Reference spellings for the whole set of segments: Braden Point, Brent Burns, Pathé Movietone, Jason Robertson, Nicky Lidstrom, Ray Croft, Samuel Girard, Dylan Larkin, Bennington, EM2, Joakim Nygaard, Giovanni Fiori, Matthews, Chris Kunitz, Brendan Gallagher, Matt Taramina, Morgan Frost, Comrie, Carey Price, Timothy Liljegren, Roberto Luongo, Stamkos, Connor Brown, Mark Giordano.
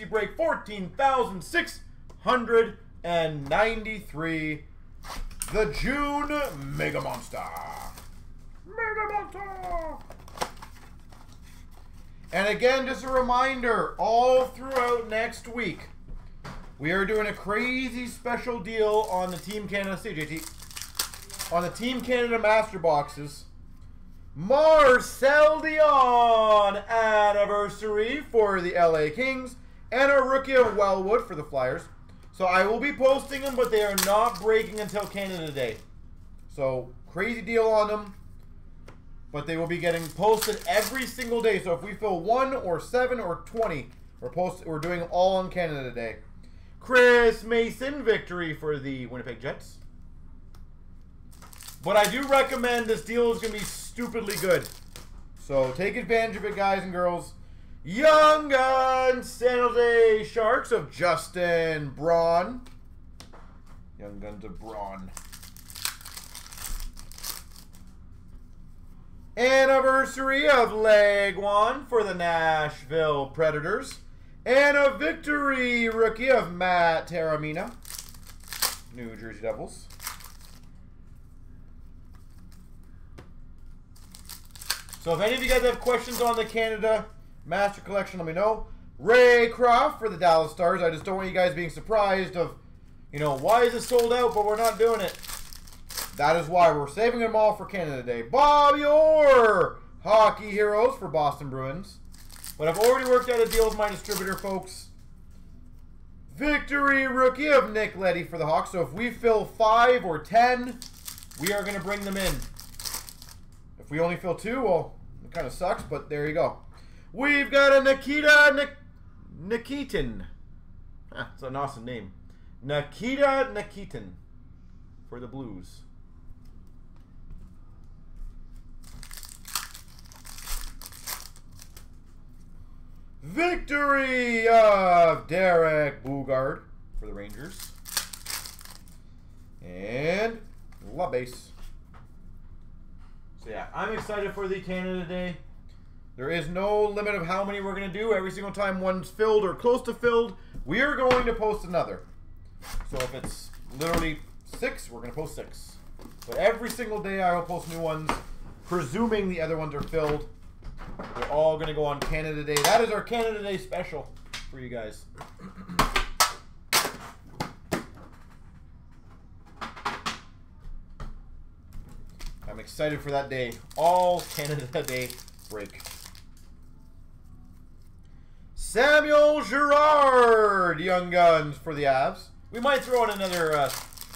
easy break, 14,693. The June Mega Monster. Mega Monster! And again, just a reminder, all throughout next week, we are doing a crazy special deal on the Team Canada on the Team Canada Master Boxes. Marcel Dion anniversary for the LA Kings and a rookie of Wellwood for the Flyers. So I will be posting them, but they are not breaking until Canada Day. So crazy deal on them, but they will be getting posted every single day. So if we fill 1 or 7 or 20, we're doing them all on Canada Day. Chris Mason victory for the Winnipeg Jets. But I do recommend this deal is going to be stupidly good. So take advantage of it, guys and girls. Young Guns San Jose Sharks of Justin Braun. Young Guns of Braun. Anniversary of Leguan for the Nashville Predators. And a victory rookie of Matt Taramina, New Jersey Devils. So if any of you guys have questions on the Canada Master Collection, let me know. Ray Croft for the Dallas Stars. I just don't want you guys being surprised of, you know, why is it sold out, but we're not doing it. That is why we're saving them all for Canada Day. Bobby Orr, Hockey Heroes for Boston Bruins. But I've already worked out a deal with my distributor, folks. Victory rookie of Nick Leddy for the Hawks. So if we fill 5 or 10, we are going to bring them in. If we only fill 2, well, it kind of sucks, but there you go. We've got a Nikita Nikitin. That's an awesome name. Nikita Nikitin for the Blues. Victory of Derek Boogaard for the Rangers. And La Base. So yeah, I'm excited for the Canada Day. There is no limit of how many we're going to do. Every single time one's filled or close to filled, we are going to post another. So if it's literally 6, we're going to post 6. But every single day I will post new ones, presuming the other ones are filled. They're all going to go on Canada Day. That is our Canada Day special for you guys. I'm excited for that day. All Canada Day break. Samuel Girard, Young Guns for the Avs. We might throw in another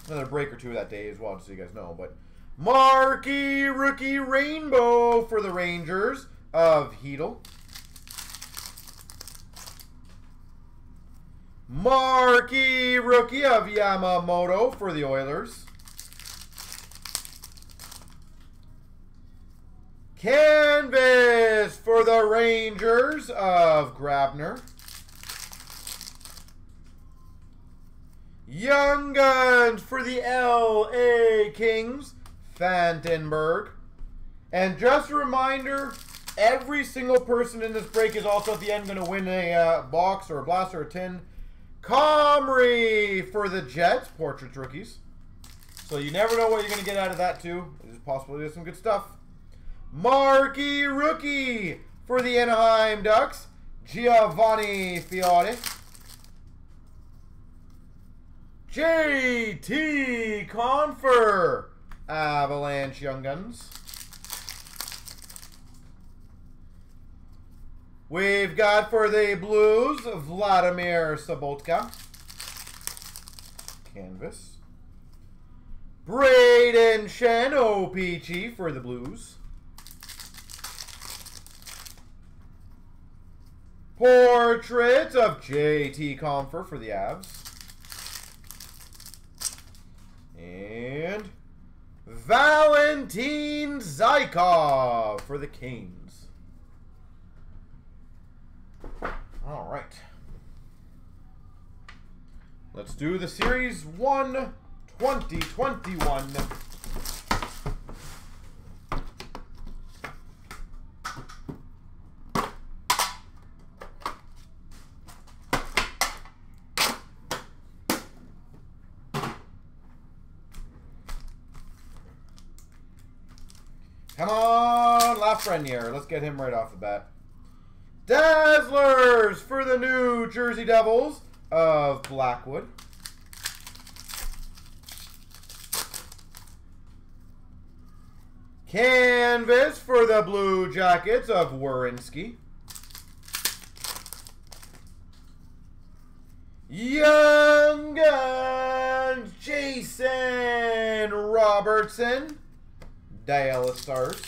another break or two that day as well, just so you guys know. But Marky Rookie Rainbow for the Rangers of Hedel. Marky Rookie of Yamamoto for the Oilers. Canvas for the Rangers of Grabner. Young Guns for the LA Kings, Fantenberg. And just a reminder, every single person in this break is also at the end going to win a box or a blaster or a tin. Comrie for the Jets, Portraits Rookies. So you never know what you're going to get out of that too. It is possible to do some good stuff. Marky Rookie for the Anaheim Ducks, Giovanni Fiori. J.T. Compher, Avalanche Young Guns. We've got for the Blues, Vladimir Sobotka. Canvas. Braden Shen, OPG for the Blues. Portrait of J.T. Compher for the Avs. And Valentin Zykov for the Canes. All right. Let's do the Series 1 2021. Come on, Lafreniere. Let's get him right off the bat. Dazzlers for the New Jersey Devils of Blackwood. Canvas for the Blue Jackets of Werenski. Young Guns, Jason Robertson, Dallas Stars.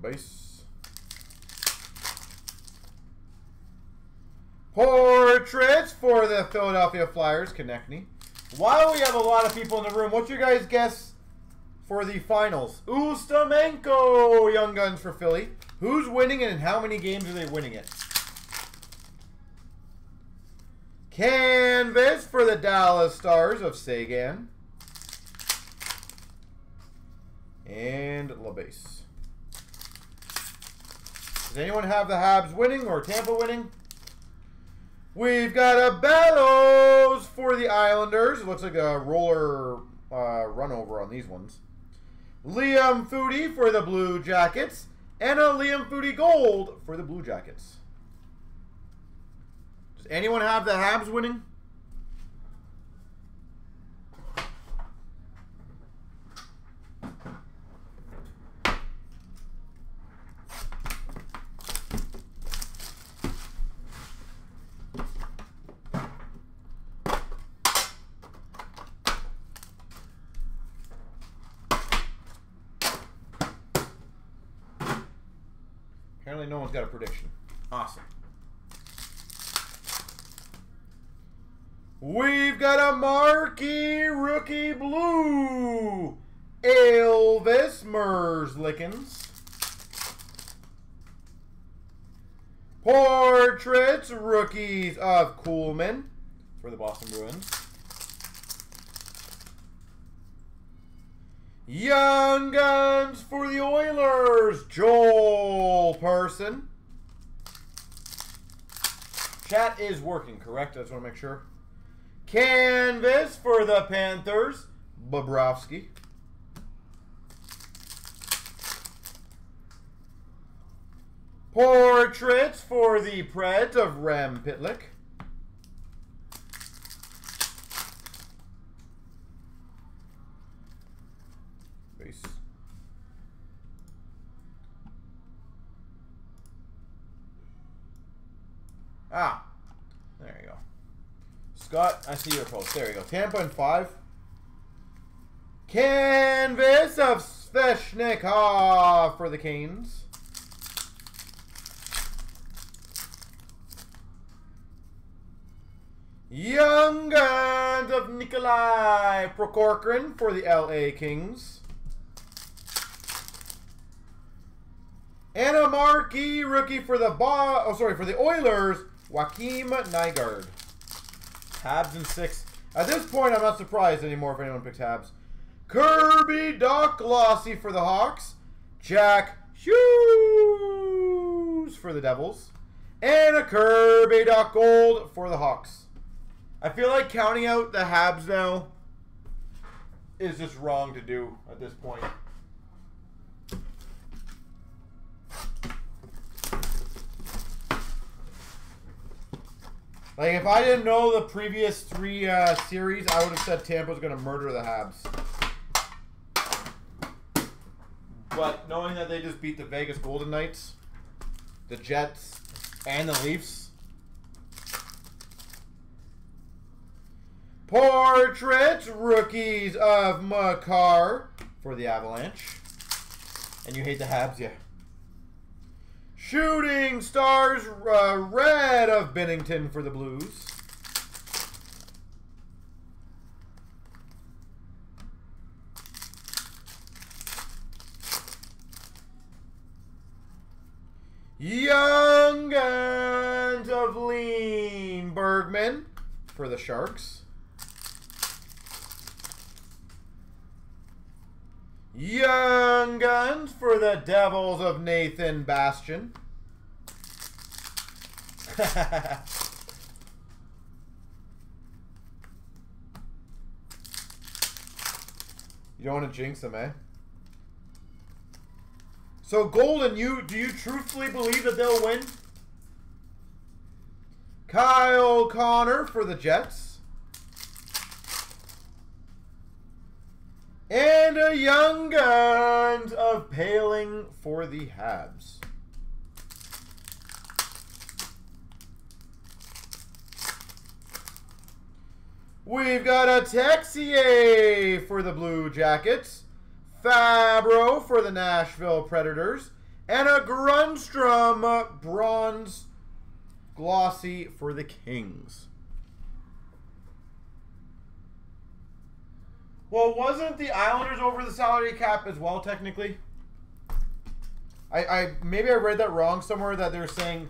Base. Portraits for the Philadelphia Flyers, Konechny. While we have a lot of people in the room, what's your guys' guess for the finals? Ustamenko, Young Guns for Philly. Who's winning it and how many games are they winning it? Canvas for the Dallas Stars of Sagan. And LaBase. Does anyone have the Habs winning or Tampa winning? We've got a Bellows for the Islanders. It looks like a roller run over on these ones. Liam Footy for the Blue Jackets. And a Liam Footy Gold for the Blue Jackets. Does anyone have the Habs winning? Apparently no one's got a prediction. Awesome. We've got a marquee rookie blue. Elvis Merzlikens. Portraits rookies of Kuhlman for the Boston Bruins. Young Guns for the Oilers, Joel Person. Chat is working, correct? I just want to make sure. Canvas for the Panthers, Bobrovsky. Portraits for the Preds of Rem Pitlick. Ah, there you go. Scott, I see your post. There you go. Tampa in 5. Canvas of Svechnikov for the Canes. Young Guns of Nikolai Prokhorkin for the LA Kings. And a marquee rookie for the Oilers, Joakim Nygaard. Habs in 6. At this point, I'm not surprised anymore if anyone picks Habs. Kirby Doc Glossy for the Hawks. Jack Hughes for the Devils. And a Kirby Doc Gold for the Hawks. I feel like counting out the Habs now is just wrong to do at this point. Like, if I didn't know the previous 3 series, I would have said Tampa was going to murder the Habs. But knowing that they just beat the Vegas Golden Knights, the Jets, and the Leafs. Portraits, rookies of Makar for the Avalanche. And you hate the Habs, yeah. Shooting Stars Red of Bennington for the Blues. Young Guns of Lean Bergman for the Sharks. Young Guns for the Devils of Nathan Bastion. You don't want to jinx him, eh? So Golden, do you truthfully believe that they'll win? Kyle Connor for the Jets. And a Young Guns of Paling for the Habs. We've got a Texier for the Blue Jackets, Fabro for the Nashville Predators, and a Grundstrom Bronze Glossy for the Kings. Well, wasn't the Islanders over the salary cap as well, technically? I maybe I read that wrong somewhere, that they were saying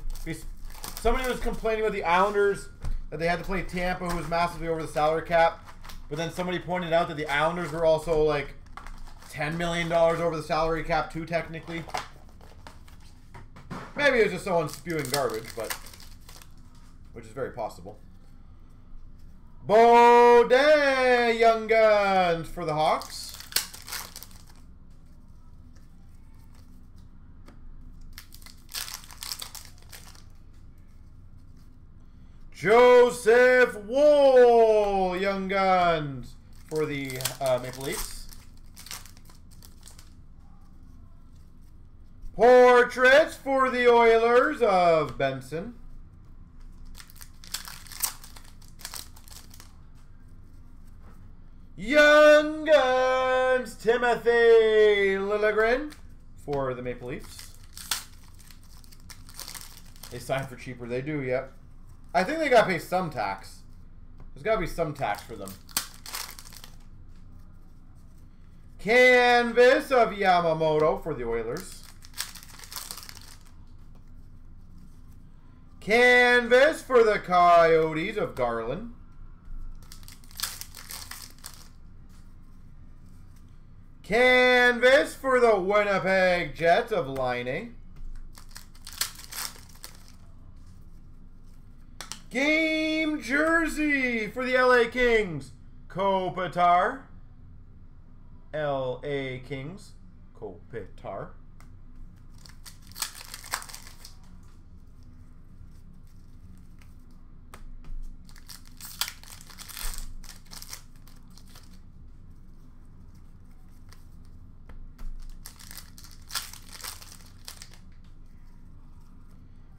somebody was complaining about the Islanders that they had to play Tampa, who was massively over the salary cap. But then somebody pointed out that the Islanders were also like $10 million over the salary cap too, technically. Maybe it was just someone spewing garbage, but which is very possible. Boden Young Guns for the Hawks. Joseph Wool, Young Guns for the Maple Leafs. Portraits for the Oilers of Benson. Young Guns, Timothy Liljegren for the Maple Leafs. They sign for cheaper. They do, yep. I think they gotta pay some tax. There's gotta be some tax for them. Canvas of Yamamoto for the Oilers. Canvas for the Coyotes of Garland. Canvas for the Winnipeg Jets of Laine. Game jersey for the LA Kings, Kopitar. LA Kings, Kopitar.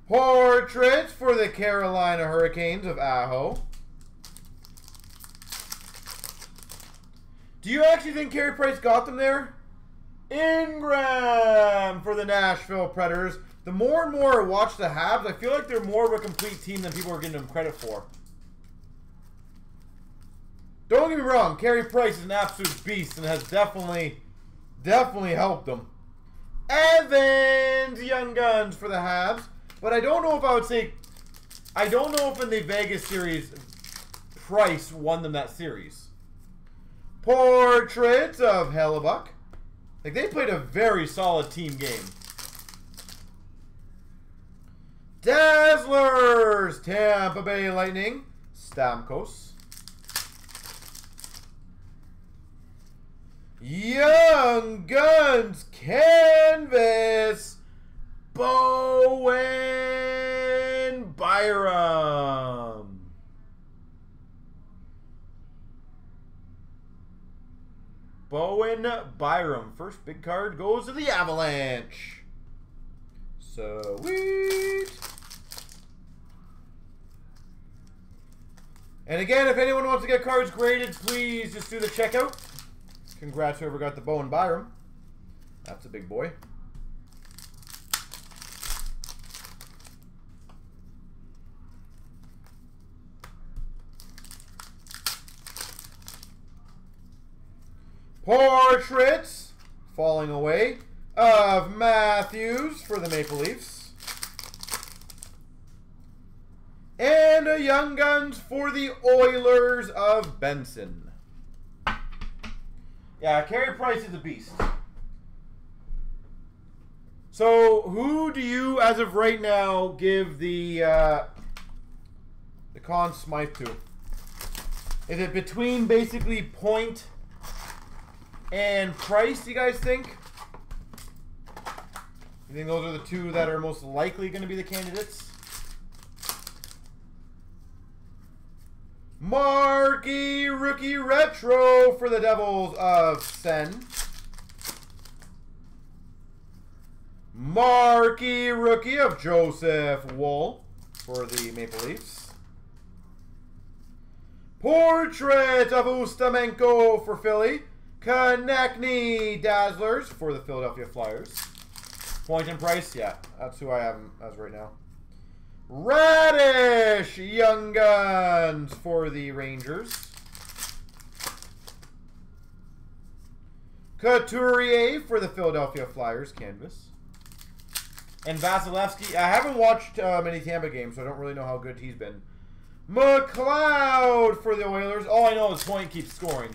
Portraits for the Carolina Hurricanes of Aho. Do you actually think Carey Price got them there? Ingram for the Nashville Predators. The more and more I watch the Habs, I feel like they're more of a complete team than people are giving them credit for. Don't get me wrong, Carey Price is an absolute beast and has definitely helped them. Evans Young Guns for the Habs. But I don't know if I would say, I don't know if in the Vegas series, Price won them that series. Portraits of Hellebuck. Like, they played a very solid team game. Dazzlers, Tampa Bay Lightning, Stamkos. Young Guns, Canvas, Bowen Byram. Bowen Byram. First big card goes to the Avalanche. Sweet. And again, if anyone wants to get cards graded, please just do the checkout. Congrats whoever got the Bowen Byram. That's a big boy. Portraits, falling away, of Matthews for the Maple Leafs. And a Young Guns for the Oilers of Benson. Yeah, Carey Price is a beast. So, who do you, as of right now, give the The Con Smythe too. Is it between basically point and price, you guys think? You think those are the two that are most likely going to be the candidates? Marky Rookie Retro for the Devils of Sen. Marky Rookie of Joseph Wool for the Maple Leafs. Portrait of Ustamenko for Philly. Konechny Dazzlers for the Philadelphia Flyers. Point and price, yeah, that's who I have as right now. Radish Young Guns for the Rangers. Couturier for the Philadelphia Flyers canvas. And Vasilevsky, I haven't watched many Tampa games, so I don't really know how good he's been. McLeod for the Oilers. All I know is Point keeps scoring.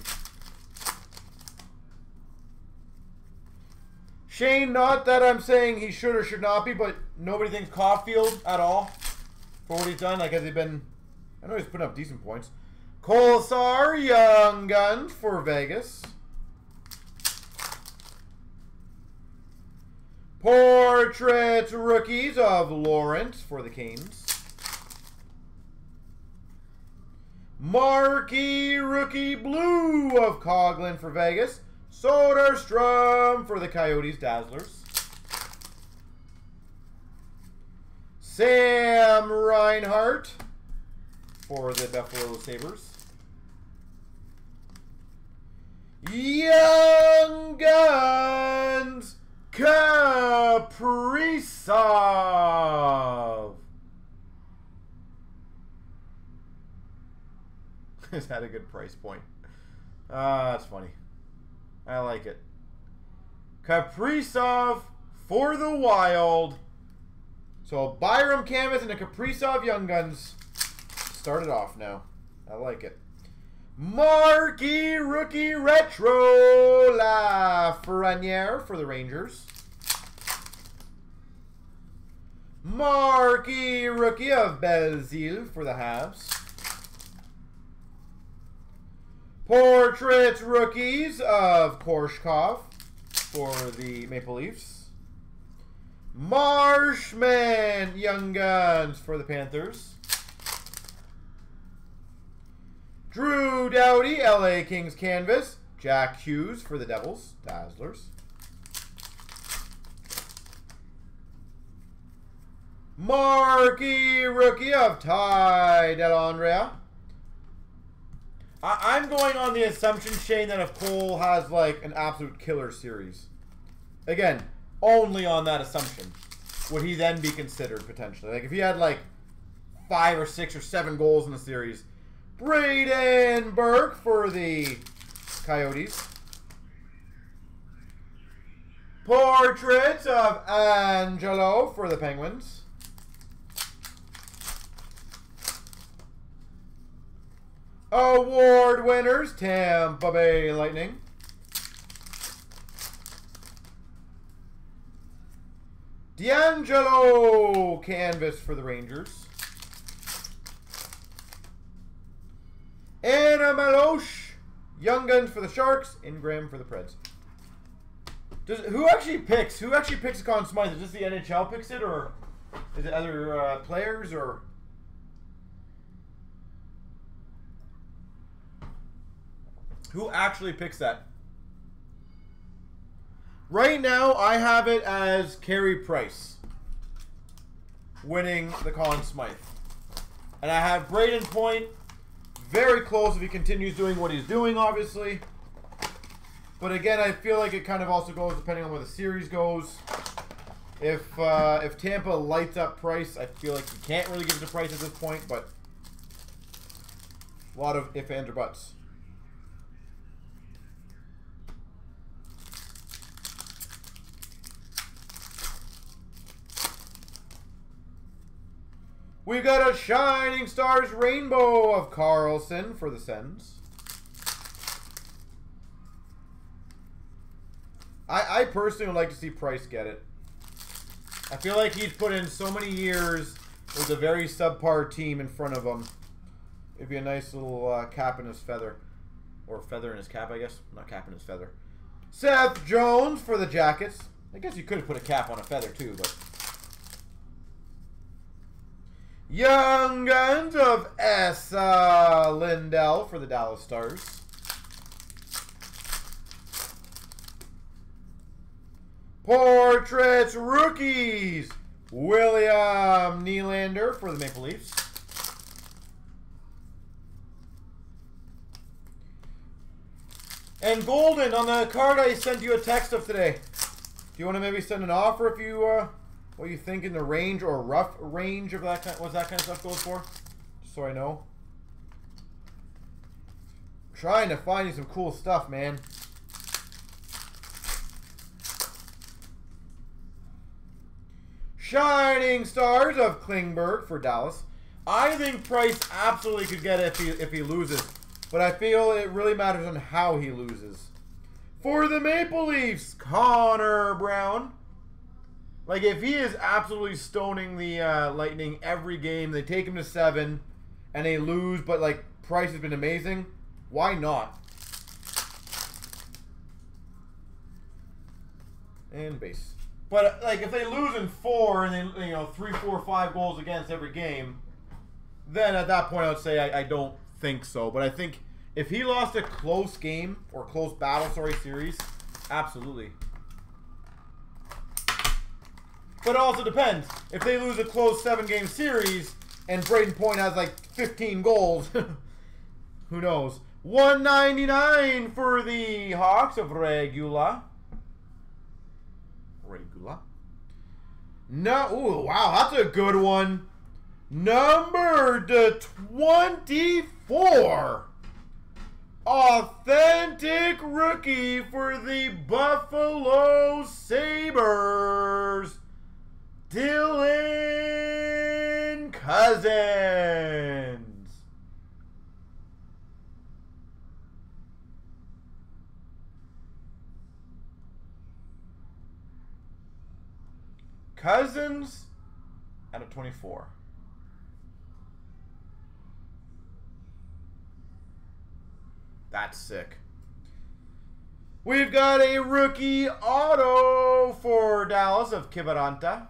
Shane, not that I'm saying he should or should not be, but nobody thinks Caulfield at all for what he's done. Like, has he been... I know he's putting up decent points. Kolasar, Young Guns for Vegas. Portrait Rookies of Lawrence for the Canes. Marquee Rookie Blue of Coughlin for Vegas. Soderstrom for the Coyotes, Dazzlers. Sam Reinhart for the Buffalo Sabres. Young Guns, Kaprizov. Is that a good price point? That's funny. I like it. Kaprizov for the Wild. So a Byram canvas and a Kaprizov Young Guns started off now. I like it. Marquee Rookie Retro Lafreniere for the Rangers. Marquee Rookie of Belzile for the Habs. Portrait Rookies of Korshkov for the Maple Leafs. Marshman Young Guns for the Panthers. Drew Doughty, LA Kings canvas. Jack Hughes for the Devils, Dazzlers. Marquee Rookie of Ty Delonrea. I'm going on the assumption, Shane, that if Cole has, like, an absolute killer series, again, only on that assumption, would he then be considered, potentially. Like, if he had, like, 5 or 6 or 7 goals in the series. Braden Burke for the Coyotes. Portrait of Angelo for the Penguins. Award winners, Tampa Bay Lightning. D'Angelo canvas for the Rangers. Anna Meloche, Young Guns for the Sharks. Ingram for the Preds. Who actually picks? Who actually picks a Conn Smythe? Is this the NHL picks it, or is it other players, or? Who actually picks that? Right now, I have it as Carey Price winning the Conn Smythe. And I have Braden Point very close if he continues doing what he's doing, obviously. But again, I feel like it kind of also goes depending on where the series goes. If Tampa lights up Price, I feel like you can't really give it to Price at this point, but a lot of ifs, ands, or buts. We've got a Shining Stars Rainbow of Carlson for the Sens. I personally would like to see Price get it. I feel like he's put in so many years with a very subpar team in front of him It'd be a nice little cap in his feather. Or feather in his cap, I guess. Not cap in his feather. Seth Jones for the Jackets. I guess you could have put a cap on a feather too, but... Young Guns of Essa Lindell for the Dallas Stars. Portraits Rookies. William Nylander for the Maple Leafs. And Golden, on the card I sent you a text of today. Do you want to maybe send an offer if you, what you think in the range or rough range of that kind, what that kind of stuff goes for? Just so I know. I'm trying to find you some cool stuff, man. Shining Stars of Klingberg for Dallas. I think Price absolutely could get it if he loses. But I feel it really matters on how he loses. For the Maple Leafs, Connor Brown. Like, if he is absolutely stoning the Lightning every game, they take him to 7, and they lose, but, like, Price has been amazing, why not? And base. But, like, if they lose in 4, and they, you know, 3, 4, 5 goals against every game, then at that point I would say I don't think so. But I think if he lost a close game, or close battle, sorry, series, absolutely. But it also depends. If they lose a close 7-game series, and Braden Point has like 15 goals, who knows? 199 for the Hawks of Regula. Regula? No, ooh, wow, that's a good one. Number 24. Authentic rookie for the Buffalo Sabres, Dylan Cousins. Cousins out of 24. That's sick. We've got a rookie auto for Dallas of Kiviranta.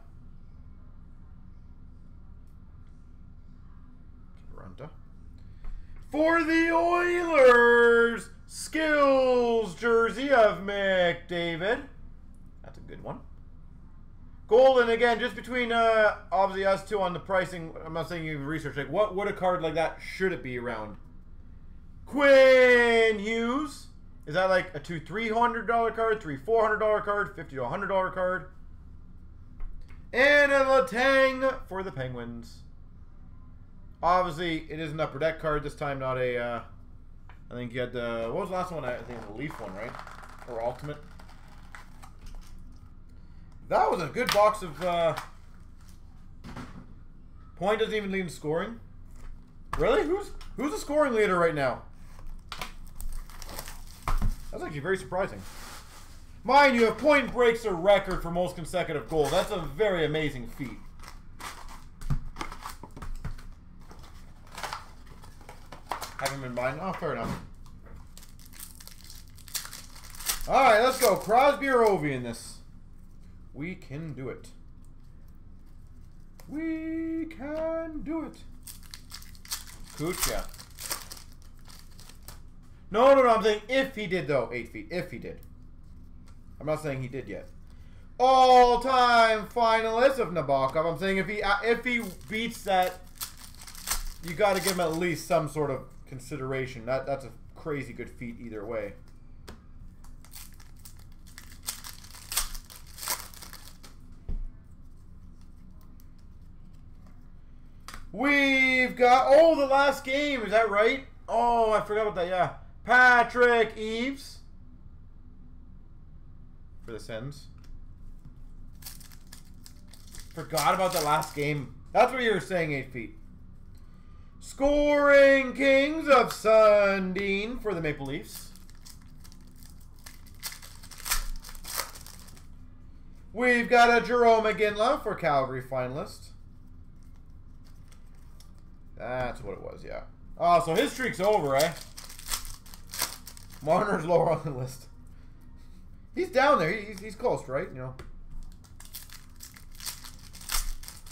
For the Oilers, skills jersey of McDavid. That's a good one. Golden again, just between obviously us two on the pricing. I'm not saying you research. Like, what would a card like that should it be around? Quinn Hughes. Is that like a $200-$300 card, $300-$400 card, $50-$100 card? And a Letang for the Penguins. Obviously, it is an upper deck card this time, not a, I think you had the, what was the last one? I think it was the Leaf one, right? Or Ultimate. That was a good box of, Point doesn't even lead in scoring. Really? Who's the scoring leader right now? That's actually very surprising. Mind you, if Point breaks a record for most consecutive goals, that's a very amazing feat. Haven't been buying. Oh, fair enough. All right, let's go. Crosby or Ovi in this. We can do it. We can do it. Kucha. No. I'm saying if he did, though. 8 feet. If he did. I'm not saying he did yet. All-time finalist of Nabokov. I'm saying if he beats that, you got to give him at least some sort of consideration. That's a crazy good feat either way. We've got, oh, the last game, is that right? Oh, I forgot about that, yeah. Patrick Eaves for the Sens. Forgot about the last game. That's what you were saying, 8 feet. Scoring Kings of Sundin for the Maple Leafs. We've got a Jerome Iginla for Calgary finalist. That's what it was, yeah. Oh, so his streak's over, eh? Marner's lower on the list. He's down there. He's close, right? You know.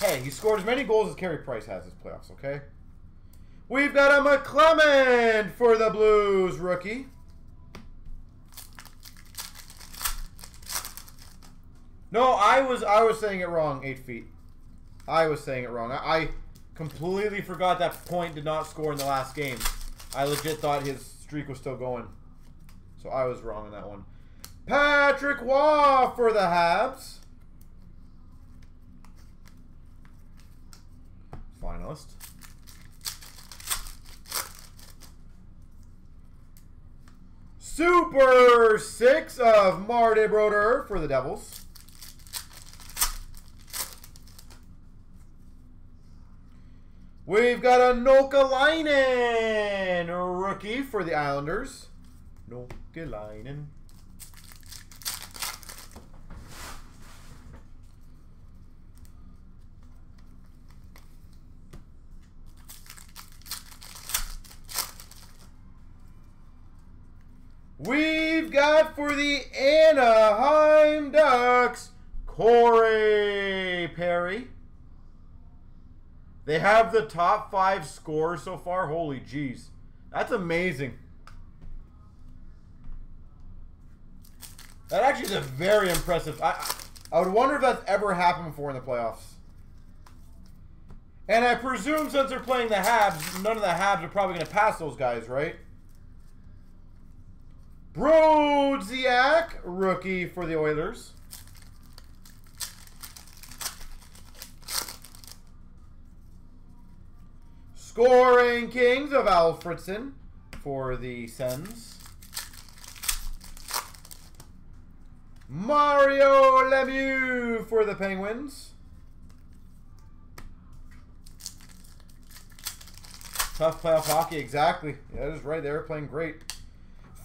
Hey, he scored as many goals as Carey Price has this playoffs, okay? We've got a McClellan for the Blues rookie. No, I was saying it wrong, 8 feet. I was saying it wrong. I completely forgot that Point did not score in the last game. I legit thought his streak was still going. So I was wrong on that one. Patrick Waugh for the Habs. Finalist. Super 6 of Marty Brodeur for the Devils. We've got a Nokalainen rookie for the Islanders. Nokalainen. We've got for the Anaheim Ducks, Corey Perry. They have the top 5 scorers so far. Holy jeez. That's amazing. That actually is a very impressive. I would wonder if that's ever happened before in the playoffs. And I presume since they're playing the Habs, none of the Habs are probably going to pass those guys, right? Brodziak, rookie for the Oilers. Scoring Kings of Alfredson for the Sens. Mario Lemieux for the Penguins. Tough playoff hockey, exactly. Yeah, that is right there, playing great.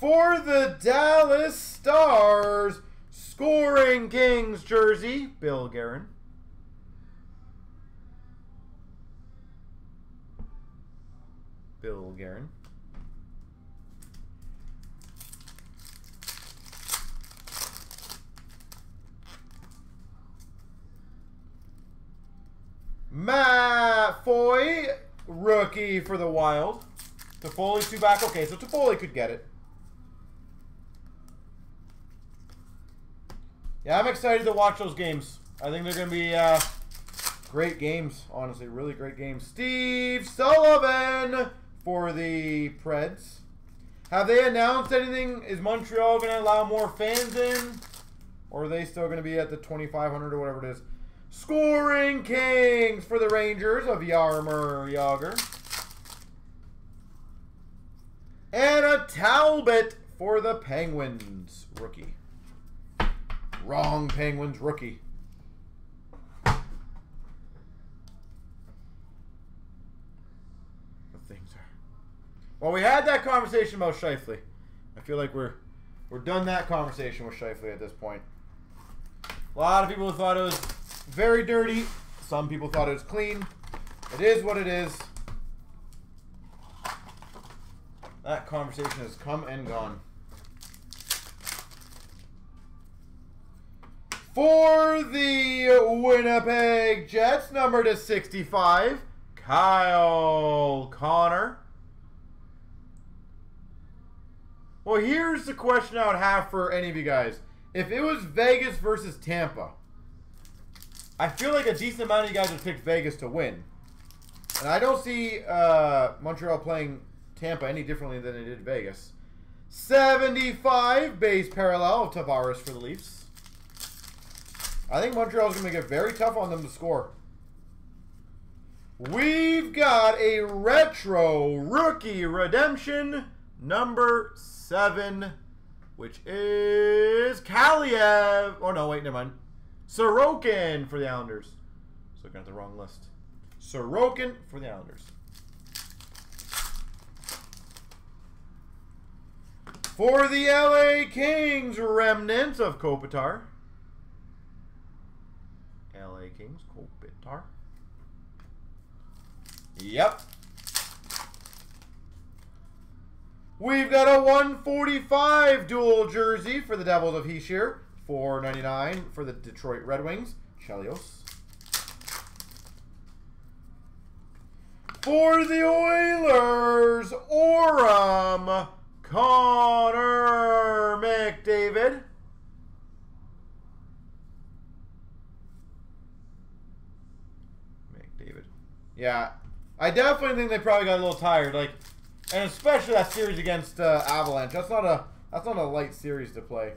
For the Dallas Stars, Scoring Kings jersey, Bill Guerin. Bill Guerin. Matt Foy, rookie for the Wild. Toffoli's 2 back. Okay, so Toffoli could get it. Yeah, I'm excited to watch those games. I think they're going to be... great games, honestly. Really great games. Steve Sullivan for the Preds. Have they announced anything? Is Montreal going to allow more fans in? Or are they still going to be at the 2,500 or whatever it is? Scoring Kings for the Rangers of Jaromir Jagr. And a Talbot for the Penguins rookie. Wrong Penguins rookie. Well, we had that conversation about Scheifele. I feel like we're done that conversation with Scheifele at this point. A lot of people thought it was very dirty. Some people thought it was clean. It is what it is. That conversation has come and gone. For the Winnipeg Jets, number /65, Kyle Connor. Well, here's the question I would have for any of you guys. If it was Vegas versus Tampa, I feel like a decent amount of you guys would pick Vegas to win. And I don't see Montreal playing Tampa any differently than they did Vegas. 75 base parallel of Tavares for the Leafs. I think Montreal's going to make it very tough on them to score. We've got a retro rookie redemption number 7, which is Kaliev. Oh, no, wait, never mind. Sorokin for the Islanders. I was looking at the wrong list. Sorokin for the Islanders. For the LA Kings, remnants of Kopitar. LA Kings, Kopitar. Yep. We've got a 145 dual jersey for the Devils of Heeshear. $4.99 for the Detroit Red Wings. Chelios. For the Oilers, Oram, Connor McDavid. Yeah, I definitely think they probably got a little tired, like, and especially that series against Avalanche. That's not a light series to play.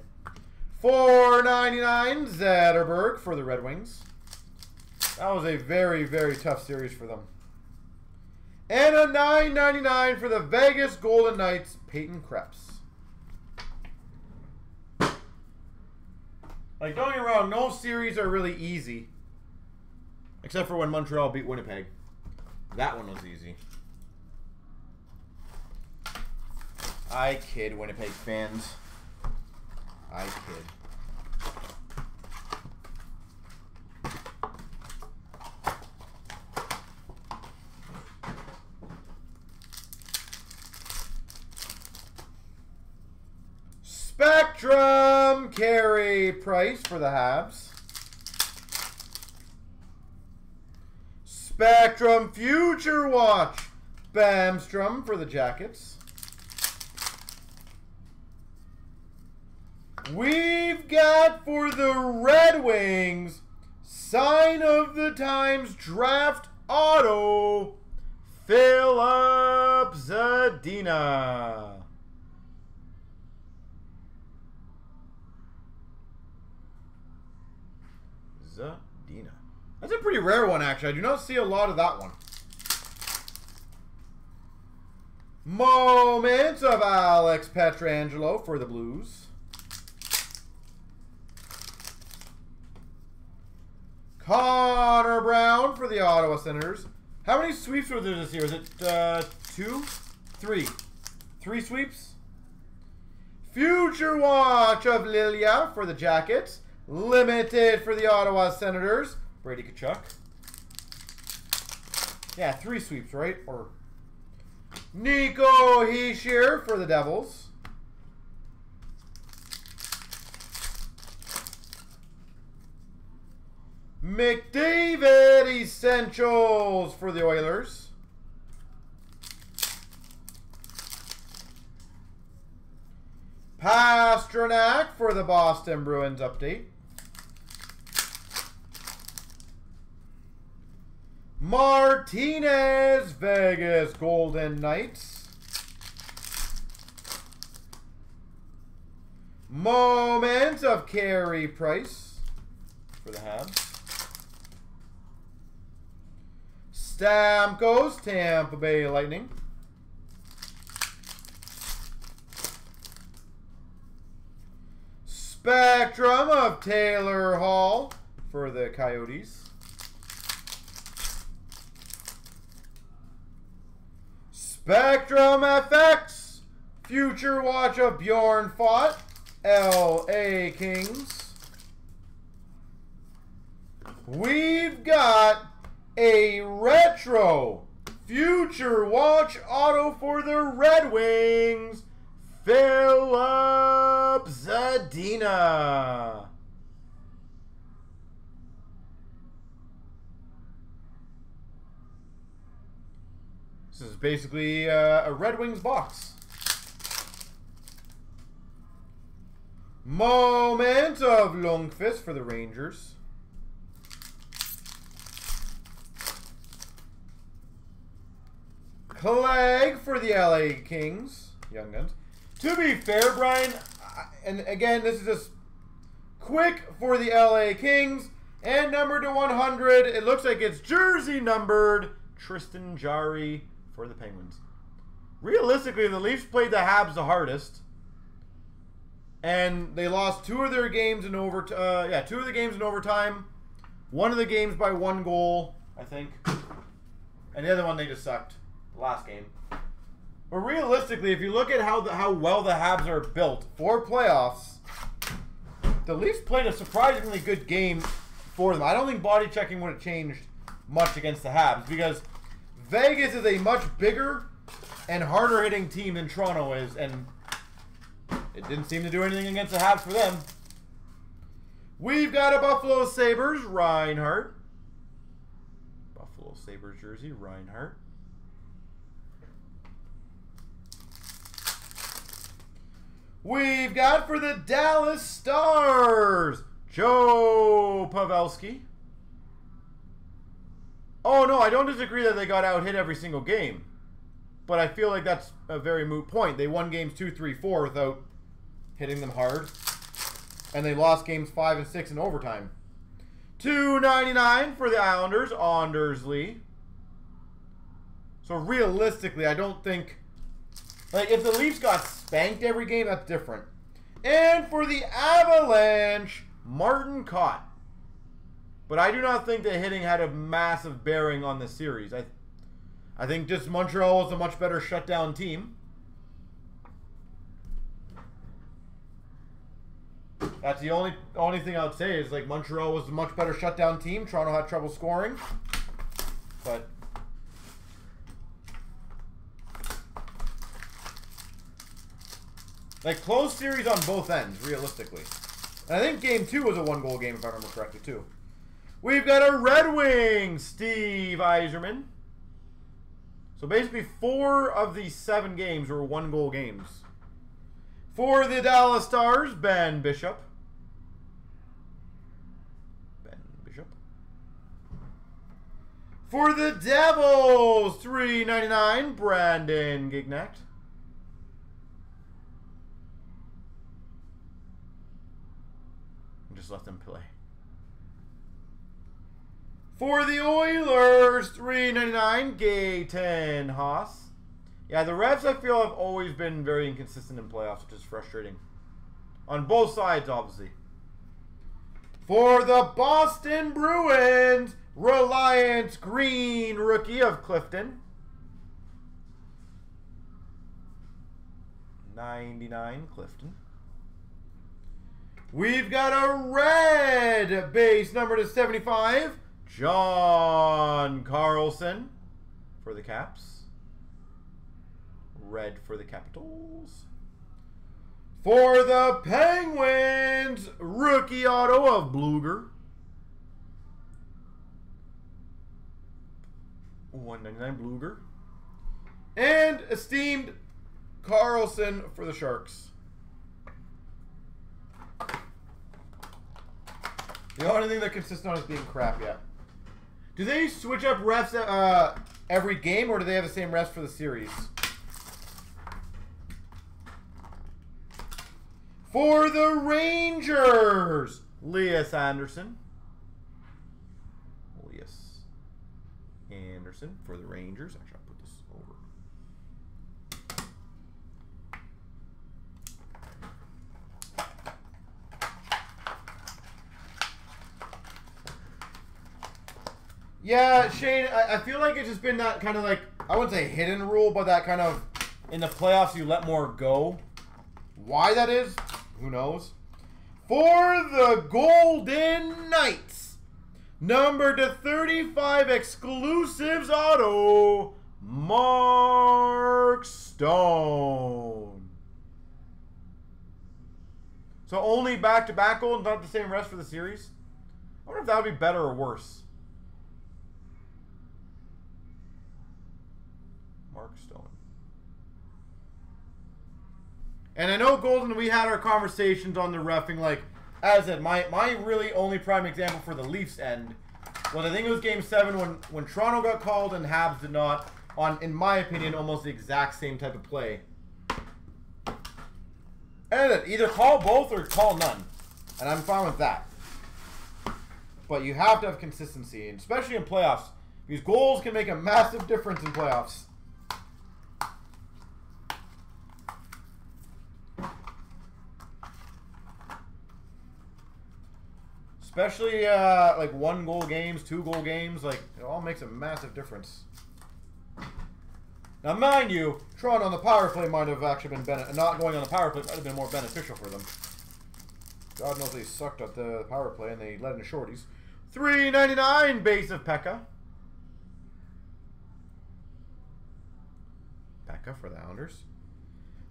$4.99 Zetterberg for the Red Wings. That was a very, very tough series for them. And a $9.99 for the Vegas Golden Knights, Peyton Krebs. Like, don't get me wrong, no series are really easy, except for when Montreal beat Winnipeg. That one was easy. I kid, Winnipeg fans. I kid. Spectrum carry price for the Habs. Spectrum Future Watch, Bamstrom for the Jackets. We've got for the Red Wings, Sign of the Times Draft Auto, Philip Zadina. That's a pretty rare one, actually. I do not see a lot of that one. Moments of Alex Pietrangelo for the Blues. Connor Brown for the Ottawa Senators. How many sweeps were there this year? Is it two? Three. Three sweeps. Future Watch of Lilia for the Jackets. Limited for the Ottawa Senators. Brady Tkachuk. Yeah, three sweeps, right? Or Nico Heeshear for the Devils. McDavid Essentials for the Oilers. Pasternak for the Boston Bruins update. Martinez, Vegas Golden Knights. Moments of Carey Price for the Habs. Stamkos, Tampa Bay Lightning. Spectrum of Taylor Hall for the Coyotes. Spectrum FX, Future Watch of Bjorn Fott, LA Kings. We've got a retro Future Watch auto for the Red Wings, Philip Zadina. This is basically a Red Wings box. Moment of Lundqvist for the Rangers. Clegg for the LA Kings. Young Guns. To be fair, Brian, and again, this is just quick for the LA Kings. And number to 100, it looks like it's jersey numbered, Tristan Jarry for the Penguins. Realistically, the Leafs played the Habs the hardest, and they lost two of their games in overtime. Two of the games in overtime. One of the games by one goal, I think, and the other one they just sucked. The last game. But realistically, if you look at how well the Habs are built for playoffs, the Leafs played a surprisingly good game for them. I don't think body checking would have changed much against the Habs because Vegas is a much bigger and harder hitting team than Toronto is, and it didn't seem to do anything against the Habs for them. We've got a Buffalo Sabres, Reinhardt. Buffalo Sabres jersey, Reinhardt. We've got for the Dallas Stars, Joe Pavelski. Oh no, I don't disagree that they got out hit every single game, but I feel like that's a very moot point. They won games 2, 3, 4 without hitting them hard. And they lost games 5 and 6 in overtime. $2.99 for the Islanders, Anders Lee. So realistically, I don't think... Like, if the Leafs got spanked every game, that's different. And for the Avalanche, Martin Cott. But I do not think that hitting had a massive bearing on the series. I think just Montreal was a much better shutdown team. That's the only thing I would say is, like, Montreal was a much better shutdown team. Toronto had trouble scoring. But like, close series on both ends, realistically. And I think game 2 was a 1-goal game, if I remember correctly, too. We've got a Red Wing, Steve Yzerman. So basically 4 of the 7 games were 1-goal games. For the Dallas Stars, Ben Bishop. Ben Bishop. For the Devils, $3.99, Brandon Gignac. Just let them play. For the Oilers, $3.99, Gaetan Haas. Yeah, the Revs, I feel, have always been very inconsistent in playoffs, which is frustrating. On both sides, obviously. For the Boston Bruins, Reliance Green, rookie of Clifton. $99, Clifton. We've got a red base number /75, John Carlson for the Caps. Red for the Capitals. For the Penguins, rookie auto of Blueger. $1.99 Blueger. And esteemed Carlson for the Sharks. The only thing they're consistent on is being crap yet. Do they switch up refs every game, or do they have the same refs for the series? For the Rangers, Elias Anderson. Elias Anderson for the Rangers. Actually, I'll put this over. Yeah, Shane, I feel like it's just been that kind of, like, I wouldn't say hidden rule, but that kind of, in the playoffs, you let more go. Why that is? Who knows? For the Golden Knights, number /35 exclusives auto, Mark Stone. So only back-to-back gold, not the same rest for the series? I wonder if that would be better or worse. Mark Stone. And I know, Golden, we had our conversations on the reffing. Like, as I said, my really only prime example for the Leafs end was, I think it was Game 7 when Toronto got called and Habs did not, on, in my opinion, almost the exact same type of play. And either call both or call none. And I'm fine with that. But you have to have consistency, and especially in playoffs. These goals can make a massive difference in playoffs. Especially, like, 1-goal games, 2-goal games. Like, it all makes a massive difference. Now, mind you, Toronto on the power play might have actually been... Not going on the power play might have been more beneficial for them. God knows they sucked up the power play and they led into shorties. $3.99 base of Pekka. Pekka. Sobotka for the Islanders.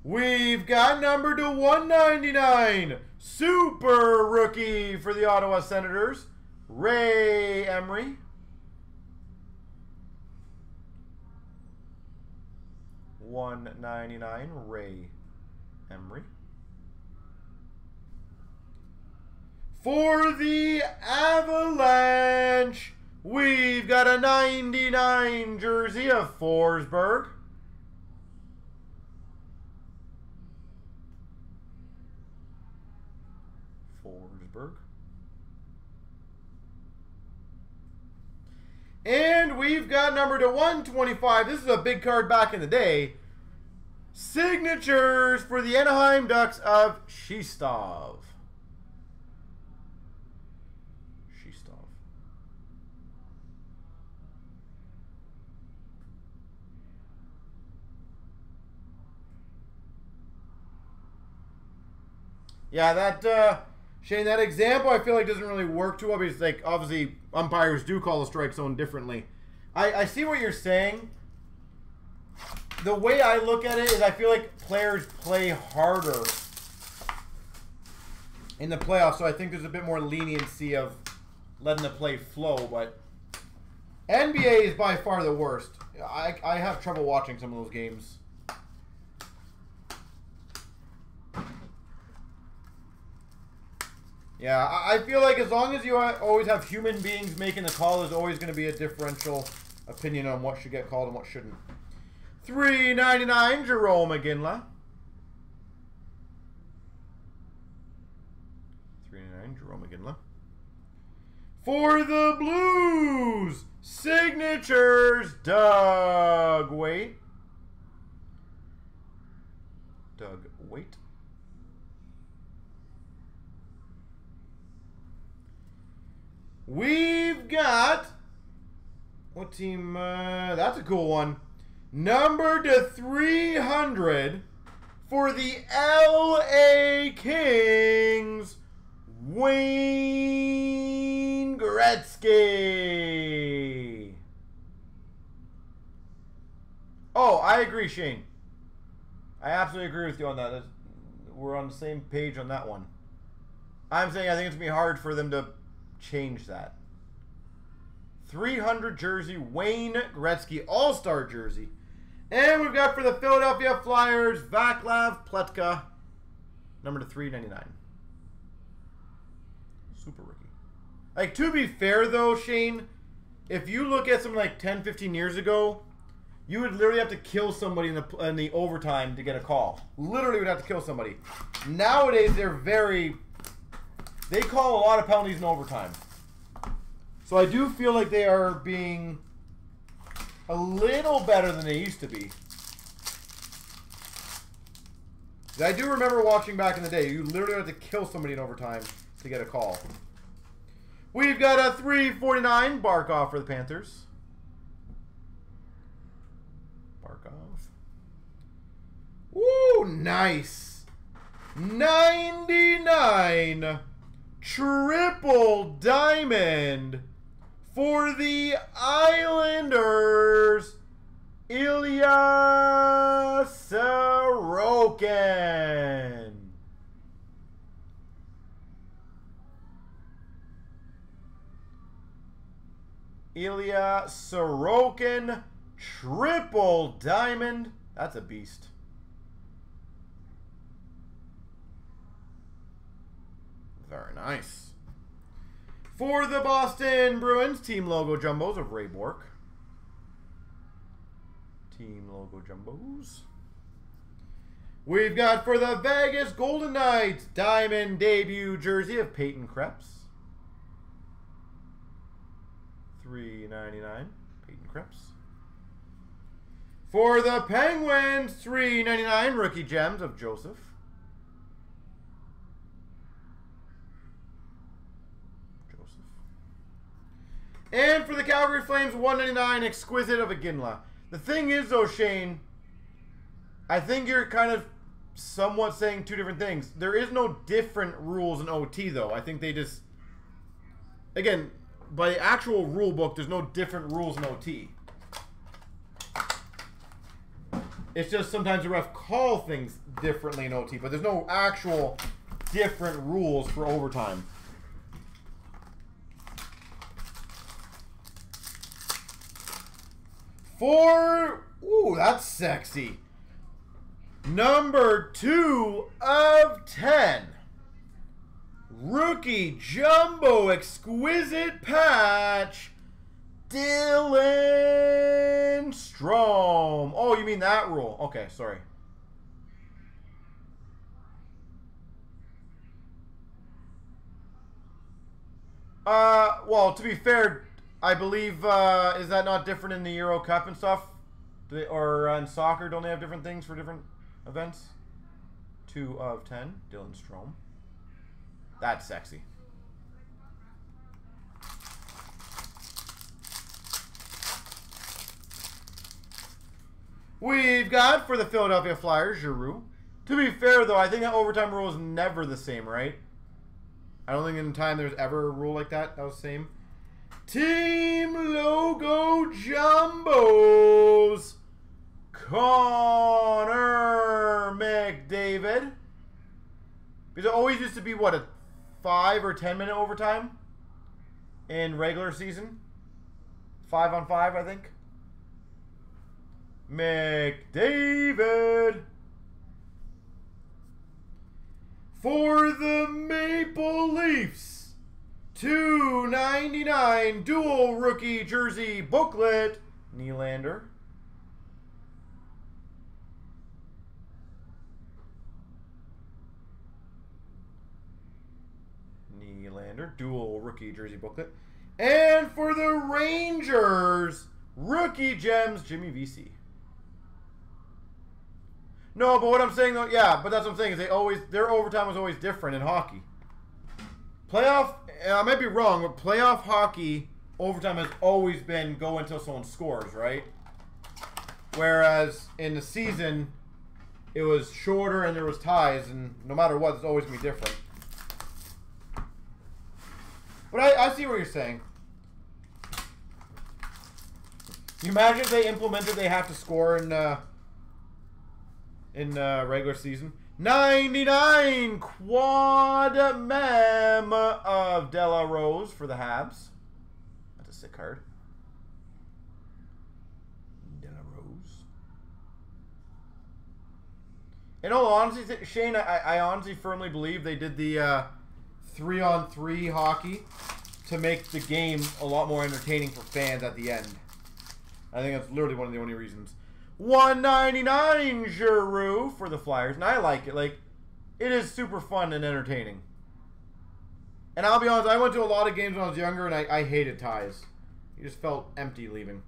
We've got number to 199, super rookie for the Ottawa Senators, Ray Emery. /199, Ray Emery. For the Avalanche, we've got a 99 jersey of Forsberg. And we've got number to 125. This is a big card back in the day. Signatures for the Anaheim Ducks of Shistov. Yeah, that, Shane, that example I feel like doesn't really work too well because, like, obviously umpires do call the strike zone differently. I see what you're saying. The way I look at it is I feel like players play harder in the playoffs, so I think there's a bit more leniency of letting the play flow, but NBA is by far the worst. I have trouble watching some of those games. Yeah, I feel like as long as you always have human beings making the call, there's always going to be a differential opinion on what should get called and what shouldn't. $3.99, Jerome McGinley. $3.99, Jerome McGinley. For the Blues, signatures, Doug Weight. Doug Weight. We've got, what team, that's a cool one. Number to 300 for the LA Kings, Wayne Gretzky. Oh, I agree, Shane. I absolutely agree with you on that. We're on the same page on that one. I'm saying I think it's going to be hard for them to change that. 300 jersey, Wayne Gretzky, all-star jersey. And we've got for the Philadelphia Flyers, Vaclav Pletka, number to 399. Super rookie. Like, to be fair though, Shane, if you look at something like 10, 15 years ago, you would literally have to kill somebody in the overtime to get a call. Literally would have to kill somebody. Nowadays, they're very... They call a lot of penalties in overtime. So I do feel like they are being a little better than they used to be. I do remember watching back in the day, you literally had to kill somebody in overtime to get a call. We've got a 349 Barkov for the Panthers. Barkov. Woo, nice. 99. Triple diamond for the Islanders, Ilya Sorokin. Ilya Sorokin, triple diamond. That's a beast. Very nice. For the Boston Bruins, team logo jumbos of Ray Bourque. Team logo jumbos. We've got for the Vegas Golden Knights, diamond debut jersey of Peyton Krebs. $3.99, Peyton Krebs. For the Penguins, $3.99, rookie gems of Joseph. And for the Calgary Flames, $1.99, exquisite of Iginla. The thing is, though, Shane, I think you're kind of somewhat saying two different things. There is no different rules in OT, though. I think they just... Again, by the actual rule book, there's no different rules in OT. It's just sometimes the ref call things differently in OT, but there's no actual different rules for overtime. Four, ooh, that's sexy. Number 2 of 10. Rookie Jumbo Exquisite Patch, Dylan Strom. Oh, you mean that rule. Okay, sorry. Well, to be fair, I believe, is that not different in the Euro Cup and stuff? Do they, or in soccer, don't they have different things for different events? 2 of 10, Dylan Strom. That's sexy. We've got, for the Philadelphia Flyers, Giroux. To be fair, though, I think that overtime rule is never the same, right? I don't think in time there's ever a rule like that. That was the same. Team Logo Jumbos, Connor McDavid. Because it always used to be, what, a 5 or 10 minute overtime in regular season? 5 on 5, I think. McDavid. For the Maple Leafs, $2.99 dual rookie jersey booklet, Nylander. Nylander, dual rookie jersey booklet. And for the Rangers, rookie gems, Jimmy VC. No, but what I'm saying though, yeah, but that's what I'm saying is they always, their overtime was always different in hockey. Playoff, I might be wrong, but playoff hockey overtime has always been go until someone scores, right? Whereas in the season, it was shorter and there was ties, and no matter what, it's always gonna be different. But I see what you're saying. You imagine if they implemented they have to score in. Regular season. 99 quad mem of De La Rose for the Habs. That's a sick card. De La Rose. In all honesty, Shane, I honestly firmly believe they did the 3-on-3 hockey to make the game a lot more entertaining for fans at the end. I think that's literally one of the only reasons. $1.99 Giroux for the Flyers, and I like it. Like, it is super fun and entertaining. And I'll be honest, I went to a lot of games when I was younger, and I hated ties. You just felt empty leaving.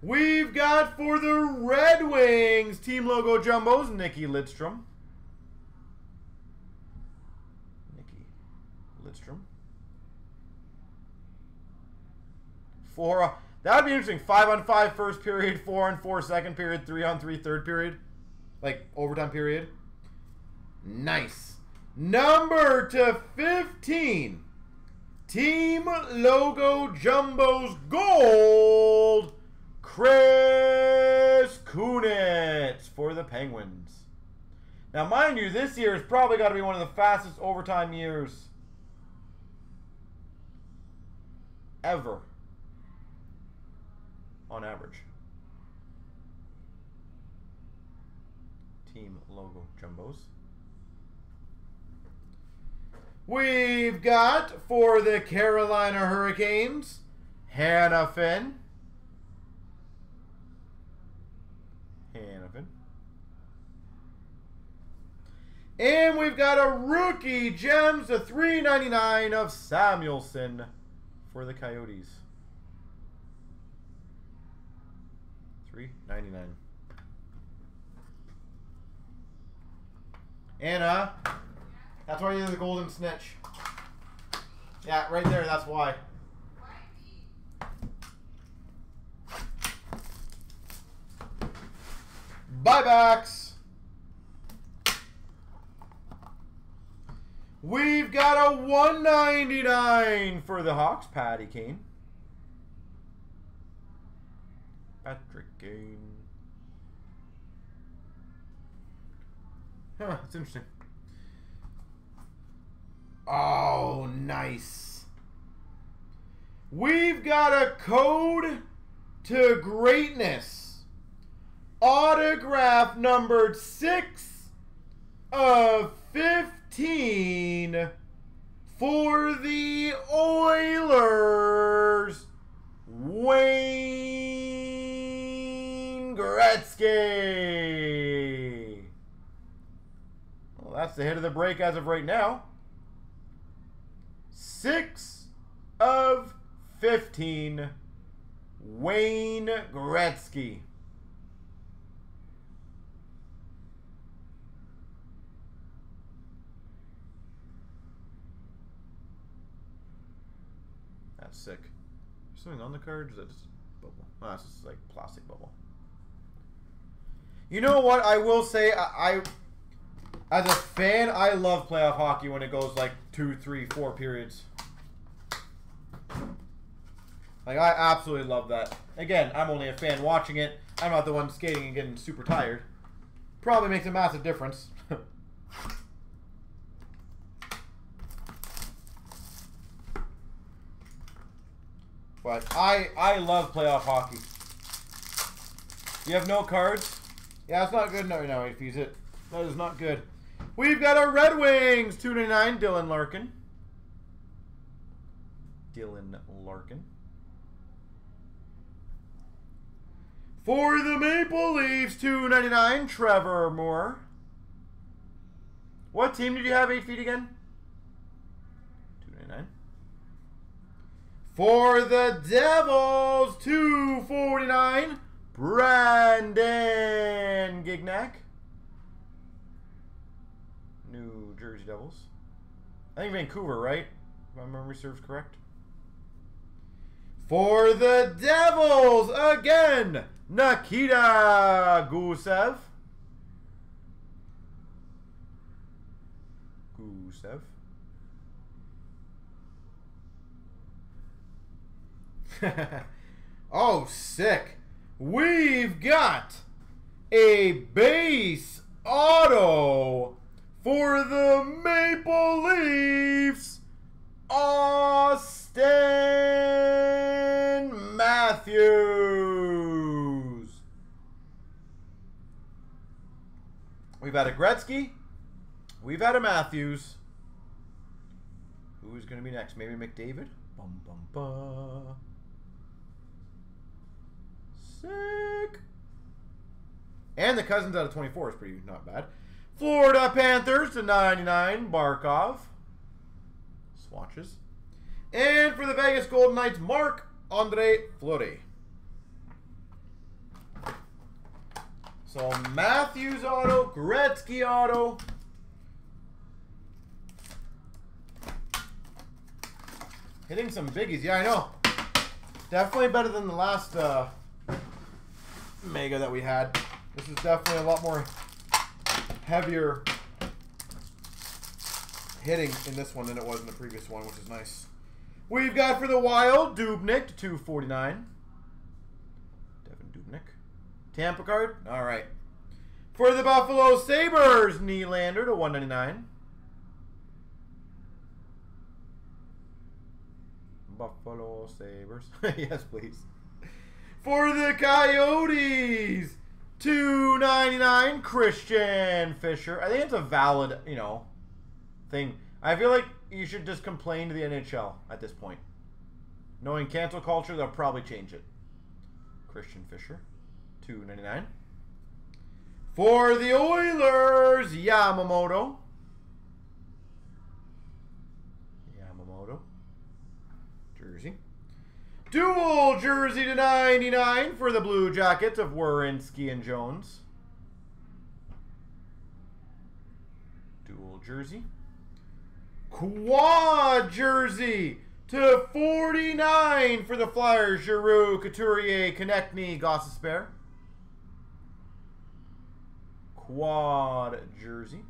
We've got for the Red Wings, Team Logo Jumbos, Nicky Lidstrom. Nicky Lidstrom. That would be interesting. 5 on 5 first period, 4 on 4 second period, 3 on 3 third period. Like, overtime period. Nice. Number to 15. Team Logo Jumbos Gold. Chris Kunitz for the Penguins. Now, mind you, this year has probably got to be one of the fastest overtime years ever. On average. Team Logo Jumbos. We've got for the Carolina Hurricanes, Hannah Finn. Hannah Finn. And we've got a rookie gems, a $3.99 of Samuelson for the Coyotes. $3.99. Anna, that's why you're the golden snitch. Yeah, right there, that's why. Buybacks. We've got a $1.99 for the Hawks, Patty Kane. Patrick Kane. Huh, it's interesting. Oh, nice. We've got a code to greatness. Autograph numbered 6/15 for the Oilers, Wayne Gretzky. Well, that's the hit of the break as of right now. 6/15, Wayne Gretzky. That's sick. Is something on the card? Or is that just a bubble? Oh, that's just like plastic bubble. You know what? I will say, I as a fan, I love playoff hockey when it goes like 2, 3, 4 periods. Like, I absolutely love that. Again, I'm only a fan watching it. I'm not the one skating and getting super tired. Probably makes a massive difference. But I love playoff hockey. You have no cards? Yeah, it's not good. No, no, he's it. That is not good. We've got our Red Wings, 2/99, Dylan Larkin. Dylan Larkin. For the Maple Leafs, 2/99, Trevor Moore. What team did you have 8 feet again? 2/99. For the Devils, 2/49, Brandon Gignac. New Jersey Devils. I think Vancouver, right? If my memory serves correct. For the Devils, again, Nikita Gusev. Gusev. Oh, sick. We've got a base auto for the Maple Leafs, Austin Matthews. We've had a Gretzky. We've had a Matthews. Who's going to be next? Maybe McDavid? Bum, bum, bum. Sick. And the Cousins out of 24 is pretty not bad. Florida Panthers /99, Barkov. Swatches. And for the Vegas Golden Knights, Marc-Andre Fleury. So Matthews auto, Gretzky auto. Hitting some biggies. Yeah, I know. Definitely better than the last mega that we had. This is definitely a lot more heavier hitting in this one than it was in the previous one, which is nice. We've got for the Wild, Dubnik /249. Devin Dubnik. Tampa card. All right. For the Buffalo Sabres, Nylander /199. Buffalo Sabres. Yes, please. For the Coyotes, 2/99, Christian Fisher. I think it's a valid, you know, thing. I feel like you should just complain to the NHL at this point. Knowing cancel culture, they'll probably change it. Christian Fisher, 2/99. For the Oilers, Yamamoto. Yamamoto. Jersey. Dual jersey /99 for the Blue Jackets of Werenski and Jones. Dual jersey. Quad jersey /49 for the Flyers, Giroux, Couturier, Konechny, Gossespierre. Quad jersey.